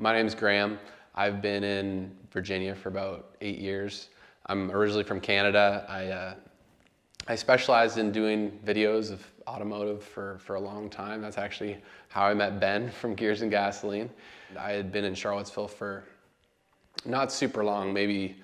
My name is Graham. I've been in Virginia for about 8 years. I'm originally from Canada. I specialized in doing videos of automotive for a long time. That's actually how I met Ben from Gears and Gasoline. I had been in Charlottesville for not super long, maybe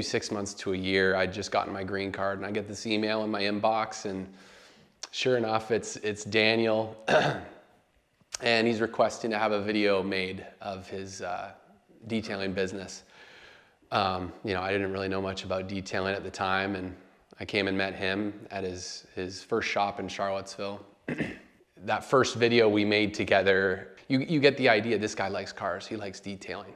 6 months to a year. I'd just gotten my green card and I get this email in my inbox, and sure enough, it's Daniel. And he's requesting to have a video made of his detailing business. You know, I didn't really know much about detailing at the time, and I came and met him at his first shop in Charlottesville. That first video we made together, you get the idea, this guy likes cars, he likes detailing.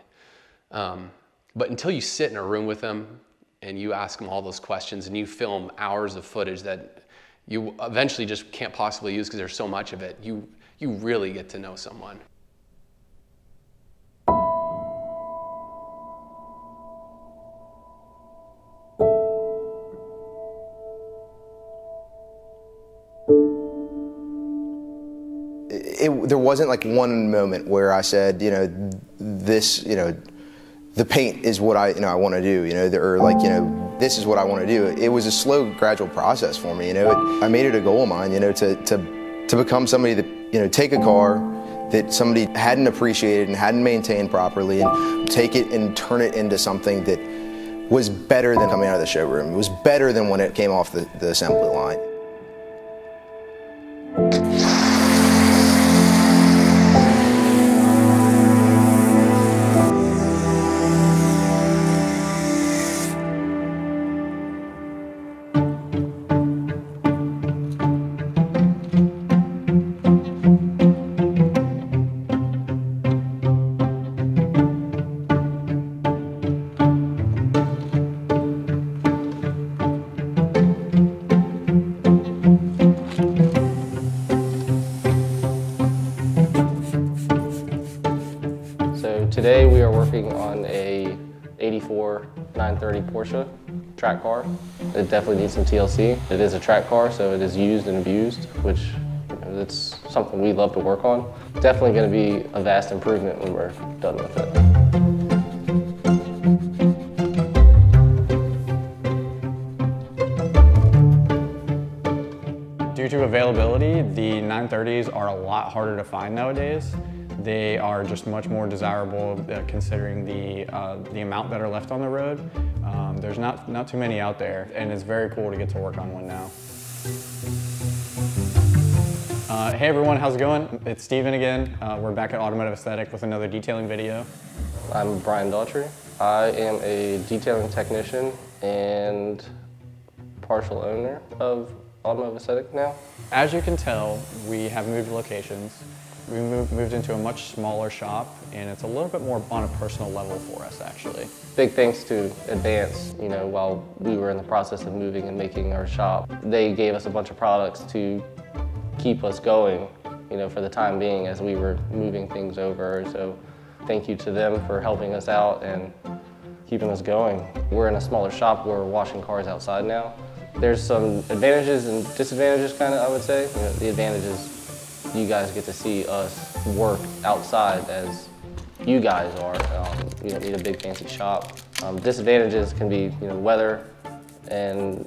But until you sit in a room with him and you ask him all those questions and you film hours of footage that you eventually just can't possibly use because there's so much of it, you really get to know someone. There wasn't like one moment where I said, you know, this, you know, the paint is what I want to do, you know, or like, you know, this is what I want to do. It was a slow, gradual process for me, you know. I made it a goal of mine, you know, to become somebody that, you know, take a car that somebody hadn't appreciated and hadn't maintained properly and take it and turn it into something that was better than coming out of the showroom. It was better than when it came off the assembly line. Today we are working on a 84 930 Porsche track car. It definitely needs some TLC. It is a track car, so it is used and abused, which, you know, that's something we love to work on. Definitely going to be a vast improvement when we're done with it. Due to availability, the 930s are a lot harder to find nowadays. They are just much more desirable considering the amount that are left on the road. There's not too many out there, and it's very cool to get to work on one now. Hey everyone, how's it going? It's Stephen again. We're back at Automotive Aesthetic with another detailing video. I'm Brian Daughtry. I am a detailing technician and partial owner of Automotive Aesthetic now. As you can tell, we have moved locations. We moved into a much smaller shop, and it's a little bit more on a personal level for us, actually. Big thanks to Advance. You know, while we were in the process of moving and making our shop, they gave us a bunch of products to keep us going, you know, for the time being as we were moving things over. So thank you to them for helping us out and keeping us going. We're in a smaller shop. We're washing cars outside now. There's some advantages and disadvantages, kind of, I would say. You know, the advantages, you guys get to see us work outside as you guys are. We don't need a big fancy shop. Disadvantages can be, you know, weather, and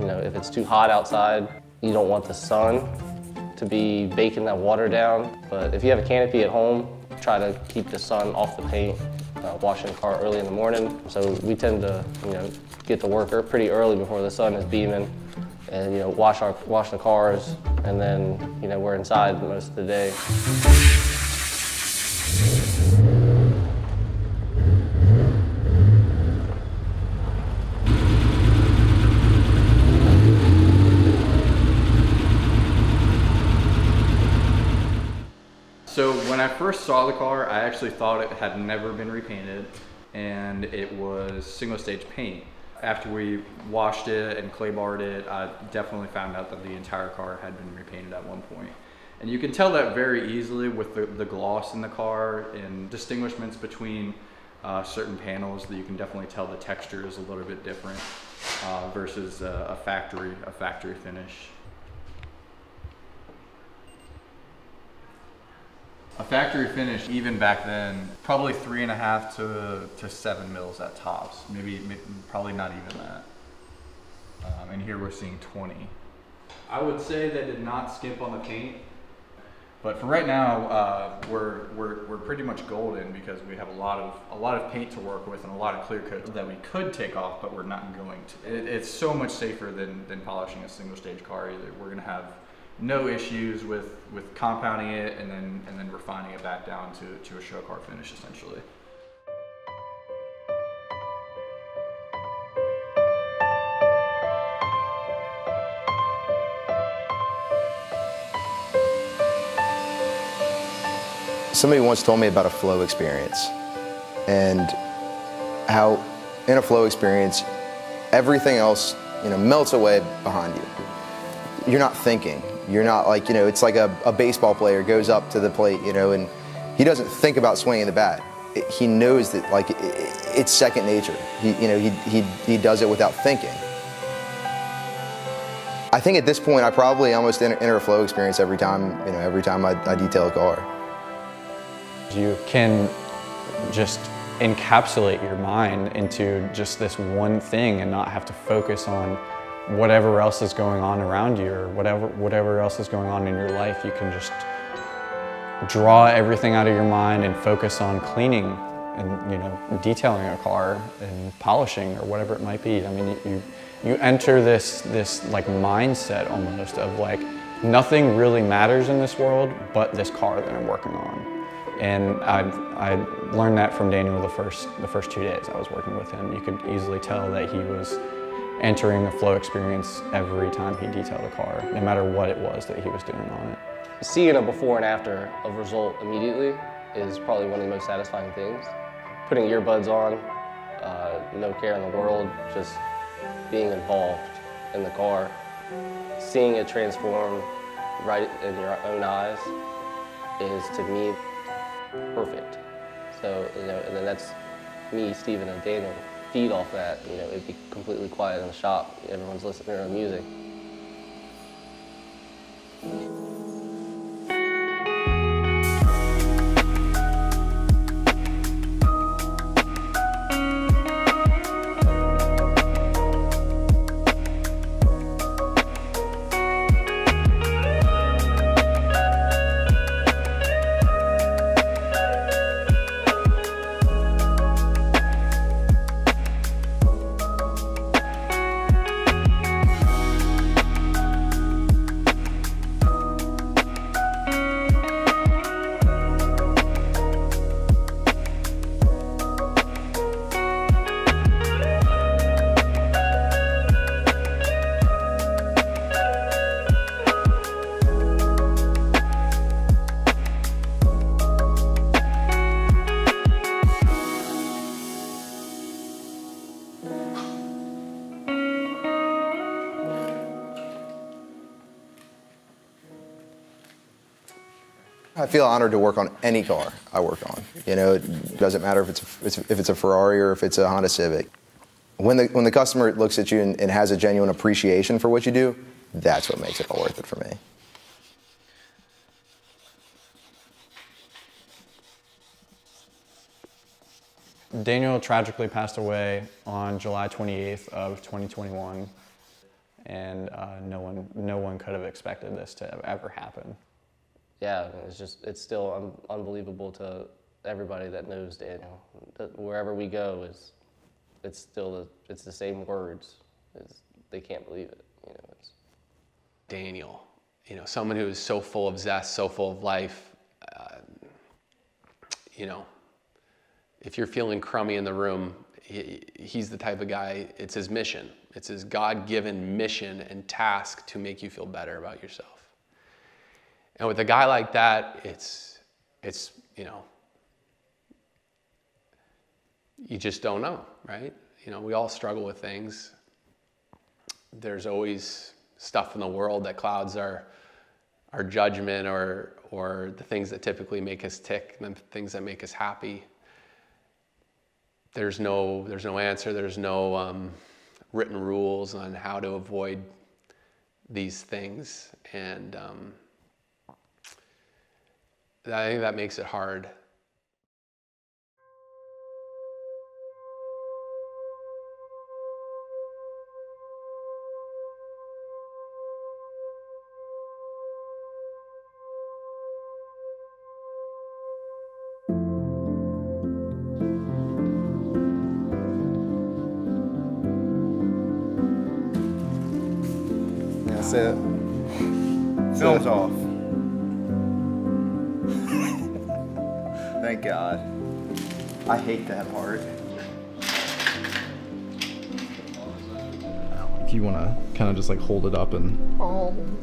you know, if it's too hot outside, you don't want the sun to be baking that water down. But if you have a canopy at home, try to keep the sun off the paint. Washing the car early in the morning, so we tend to, you know, get to work pretty early before the sun is beaming, and, you know, wash the cars, and then, you know, we're inside most of the day. So when I first saw the car, I actually thought it had never been repainted, and it was single stage paint. After we washed it and clay barred it, I definitely found out that the entire car had been repainted at one point. And you can tell that very easily with the gloss in the car and distinguishments between certain panels, that you can definitely tell the texture is a little bit different versus a factory finish. A factory finish, even back then, probably 3.5 to 7 mils at tops. Maybe probably not even that. And here we're seeing 20. I would say they did not skimp on the paint. But for right now, we're pretty much golden because we have a lot of paint to work with and a lot of clear coat that we could take off, but we're not going to. It's so much safer than polishing a single stage car either. We're gonna have no issues with compounding it and then refining it back down to a show car finish essentially. Somebody once told me about a flow experience and how in a flow experience, everything else, you know, melts away behind you. You're not thinking. You're not like, you know, it's like a baseball player goes up to the plate, you know, and he doesn't think about swinging the bat. He knows that, like, it's second nature. He does it without thinking. I think at this point, I probably almost enter a flow experience every time, you know, every time I detail a car. You can just encapsulate your mind into just this one thing and not have to focus on whatever else is going on around you or whatever else is going on in your life. You can just draw everything out of your mind and focus on cleaning and, you know, detailing a car and polishing or whatever it might be. I mean, you enter this like mindset almost of like nothing really matters in this world but this car that I'm working on. And I learned that from Daniel the first 2 days I was working with him. You could easily tell that he was entering a flow experience every time he detailed a car, no matter what it was that he was doing on it. Seeing a before and after of result immediately is probably one of the most satisfying things. Putting earbuds on, no care in the world, just being involved in the car, seeing it transform right in your own eyes is, to me, perfect. So, you know, and then that's me, Stephen, and Daniel feed off that. You know, it'd be completely quiet in the shop. Everyone's listening to their own music. I feel honored to work on any car I work on. You know, it doesn't matter if it's a Ferrari or if it's a Honda Civic. When the customer looks at you and has a genuine appreciation for what you do, that's what makes it all worth it for me. Daniel tragically passed away on July 28th of 2021, and no one could have expected this to ever happen. Yeah, I mean, it's still unbelievable to everybody that knows Daniel. Wherever we go, it's still it's the same words. They can't believe it. You know, it's Daniel. You know, someone who is so full of zest, so full of life. You know, if you're feeling crummy in the room, he's the type of guy. It's his mission. It's his God-given mission and task to make you feel better about yourself. And with a guy like that, it's you know, you just don't know, right? You know, we all struggle with things. There's always stuff in the world that clouds our judgment or the things that typically make us tick, and the things that make us happy. There's no answer. There's no written rules on how to avoid these things. And I think that makes it hard. That's it. Film's off. Thank God. I hate that part. If you want to kind of just like hold it up and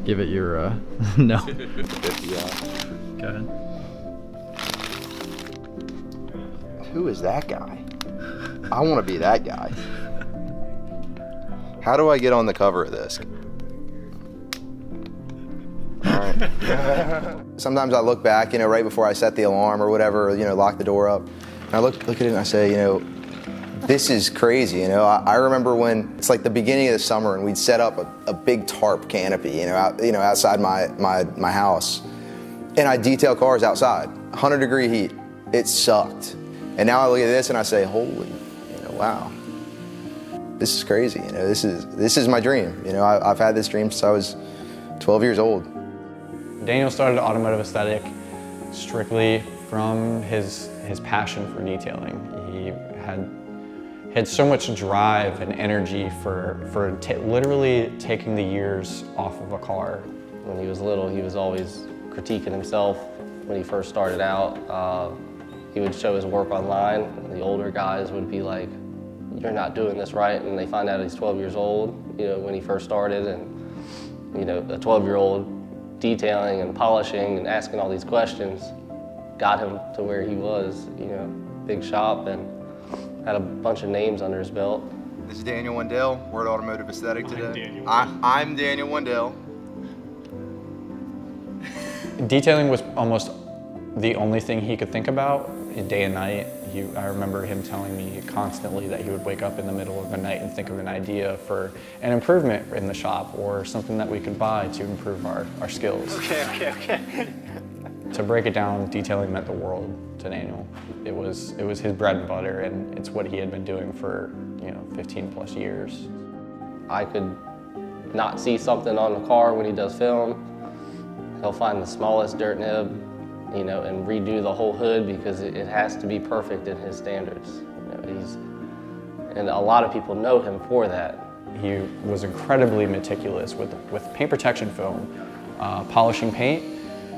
give it your no. Yeah. Go ahead. Who is that guy? I want to be that guy. How do I get on the cover of this? Sometimes I look back, you know, right before I set the alarm or whatever, you know, lock the door up, and I look at it and I say, you know, this is crazy, you know. I remember when it's like the beginning of the summer and we'd set up a big tarp canopy, you know, outside my house, and I detail cars outside, 100-degree heat. It sucked, and now I look at this and I say, holy, you know, wow, this is crazy, you know. This is my dream, you know. I've had this dream since I was 12 years old. Daniel started Automotive Aesthetic strictly from his passion for detailing. He had so much drive and energy for literally taking the years off of a car. When he was little, he was always critiquing himself. When he first started out, he would show his work online. And the older guys would be like, "You're not doing this right," and they find out he's 12 years old. You know, when he first started, and you know, a 12-year-old. Detailing and polishing and asking all these questions got him to where he was, you know, big shop and had a bunch of names under his belt. This is Daniel Wendell. We're at Automotive Aesthetic today. I'm Daniel Wendell. Detailing was almost the only thing he could think about day and night. I remember him telling me constantly that he would wake up in the middle of the night and think of an idea for an improvement in the shop or something that we could buy to improve our skills. Okay. To break it down, detailing meant the world to Daniel. It was his bread and butter, and it's what he had been doing for, you know, 15+ years. I could not see something on the car when he does film. He'll find the smallest dirt nib, you know, and redo the whole hood because it has to be perfect in his standards. You know, and a lot of people know him for that. He was incredibly meticulous with paint protection film, polishing paint,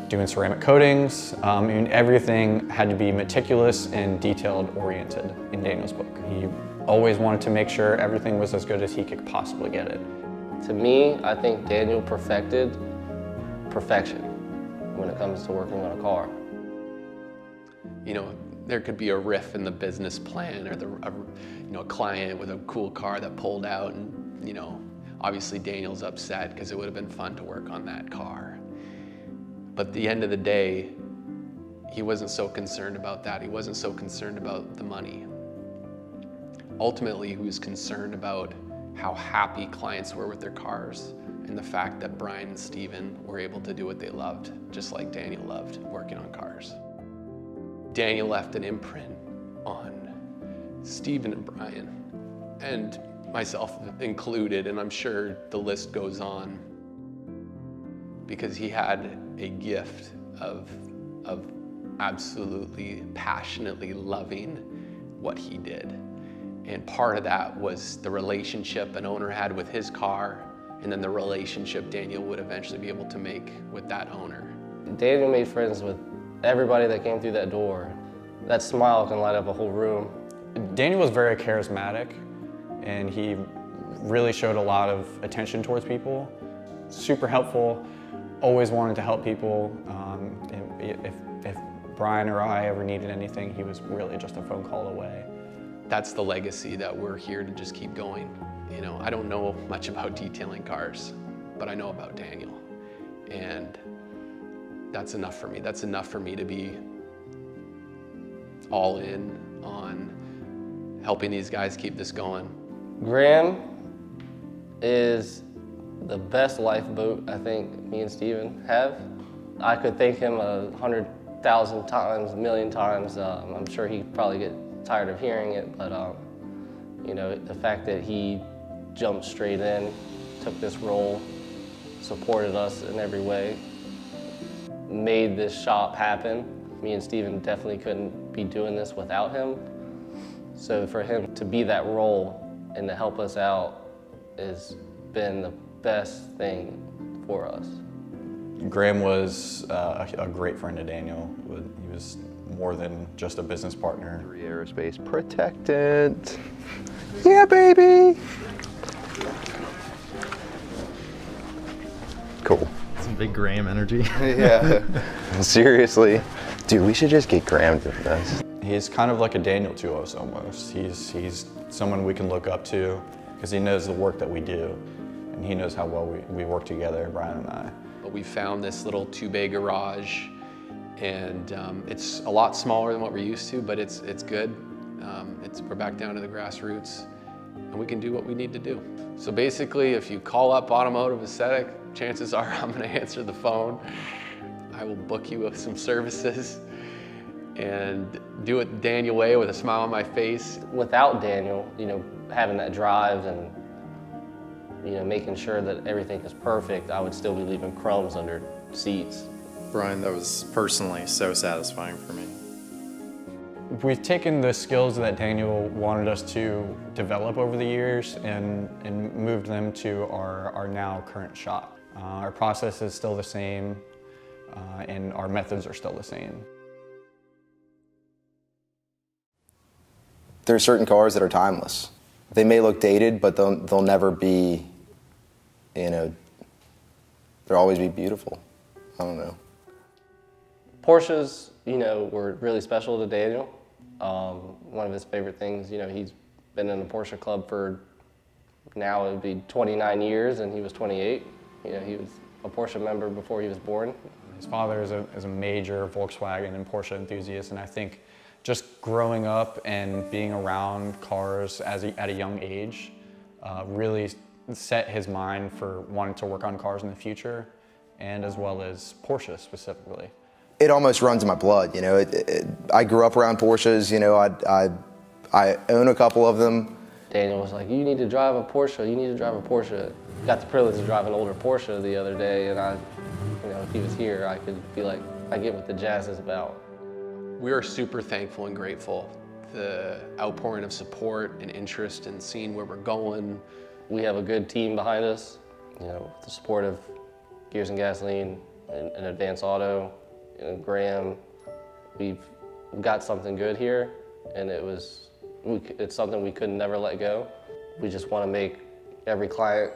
doing ceramic coatings, and everything had to be meticulous and detailed oriented in Daniel's book. He always wanted to make sure everything was as good as he could possibly get it. To me, I think Daniel perfected perfection when it comes to working on a car. You know, there could be a riff in the business plan or a client with a cool car that pulled out, and you know, obviously Daniel's upset because it would have been fun to work on that car. But at the end of the day, he wasn't so concerned about that. He wasn't so concerned about the money. Ultimately, he was concerned about how happy clients were with their cars, and the fact that Brian and Stephen were able to do what they loved, just like Daniel loved working on cars. Daniel left an imprint on Stephen and Brian, and myself included, and I'm sure the list goes on, because he had a gift of absolutely passionately loving what he did. And part of that was the relationship an owner had with his car, and then the relationship Daniel would eventually be able to make with that owner. Daniel made friends with everybody that came through that door. That smile can light up a whole room. Daniel was very charismatic, and he really showed a lot of attention towards people. Super helpful, always wanted to help people. And if Brian or I ever needed anything, he was really just a phone call away. That's the legacy that we're here to just keep going. You know, I don't know much about detailing cars, but I know about Daniel. And that's enough for me. That's enough for me to be all in on helping these guys keep this going. Graham is the best lifeboat I think me and Stephen have. I could thank him 100 thousand times, a million times. I'm sure he'd probably get tired of hearing it, but you know, the fact that he jumped straight in, took this role, supported us in every way, made this shop happen. Me and Stephen definitely couldn't be doing this without him. So for him to be that role and to help us out has been the best thing for us. Graham was a great friend of Daniel. He was more than just a business partner. Aerospace protectant. Yeah, baby. Cool. Some big Graham energy. Yeah. Seriously. Dude, we should just get Graham to this. He's kind of like a Daniel to us almost. He's someone we can look up to because he knows the work that we do and he knows how well we work together, Brian and I. We found this little two-bay garage and it's a lot smaller than what we're used to, but it's good. We're back down to the grassroots and we can do what we need to do. So basically, if you call up Automotive Aesthetic, chances are I'm gonna answer the phone. I will book you with some services and do it Daniel way with a smile on my face. Without Daniel, you know, having that drive and you know, making sure that everything is perfect, I would still be leaving crumbs under seats. Brian, that was personally so satisfying for me. We've taken the skills that Daniel wanted us to develop over the years and moved them to our now current shop. Our process is still the same and our methods are still the same. There are certain cars that are timeless. They may look dated, but they'll never be, you know, they'll always be beautiful. I don't know. Porsches, you know, were really special to Daniel. One of his favorite things, you know, he's been in the Porsche club for now it would be 29 years and he was 28. You know, he was a Porsche member before he was born. His father is a major Volkswagen and Porsche enthusiast, and I think just growing up and being around cars at a young age really set his mind for wanting to work on cars in the future, and as well as Porsche specifically. It almost runs in my blood, you know. I grew up around Porsches, you know. I own a couple of them. Daniel was like, "You need to drive a Porsche. You need to drive a Porsche." Got the privilege to drive an older Porsche the other day, and I, you know, if he was here, I could be like, "I get what the jazz is about." We are super thankful and grateful. The outpouring of support and interest and seeing where we're going. We have a good team behind us, you know, with the support of Gears and Gasoline and Advance Auto and Graham. We've got something good here, and it's something we could never let go. We just want to make every client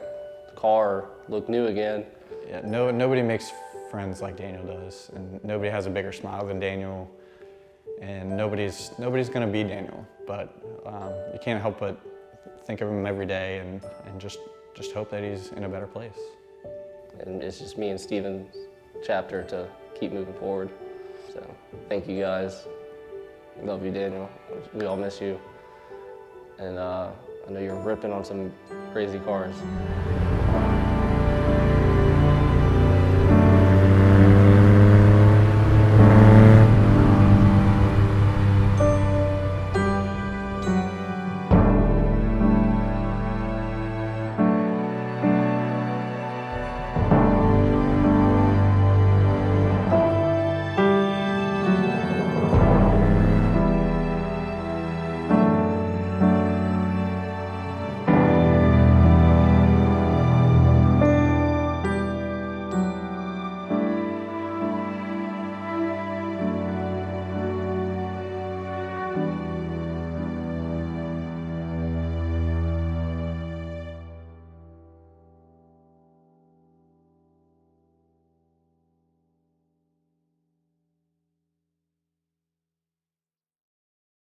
car look new again. Yeah, nobody makes friends like Daniel does, and nobody has a bigger smile than Daniel. And nobody's gonna be Daniel, but you can't help but think of him every day and just hope that he's in a better place. And it's just me and Stephen's chapter to keep moving forward. So thank you guys. Love you, Daniel. We all miss you. And I know you're ripping on some crazy cars.